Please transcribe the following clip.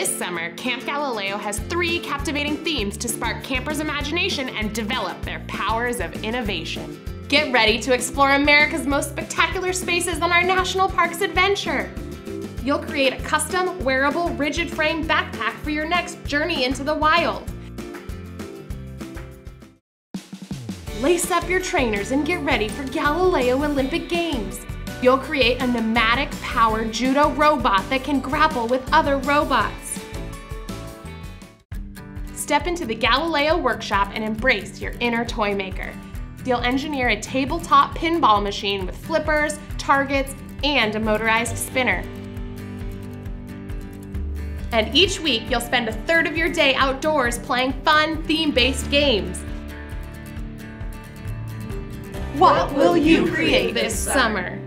This summer, Camp Galileo has 3 captivating themes to spark campers' imagination and develop their powers of innovation. Get ready to explore America's most spectacular spaces on our National Parks Adventure. You'll create a custom, wearable, rigid frame backpack for your next journey into the wild. Lace up your trainers and get ready for Galileo Olympic Games. You'll create a pneumatic-powered judo robot that can grapple with other robots. Step into the Galileo workshop and embrace your inner toy maker. You'll engineer a tabletop pinball machine with flippers, targets, and a motorized spinner. And each week, you'll spend a third of your day outdoors playing fun, theme-based games. What will you create this summer?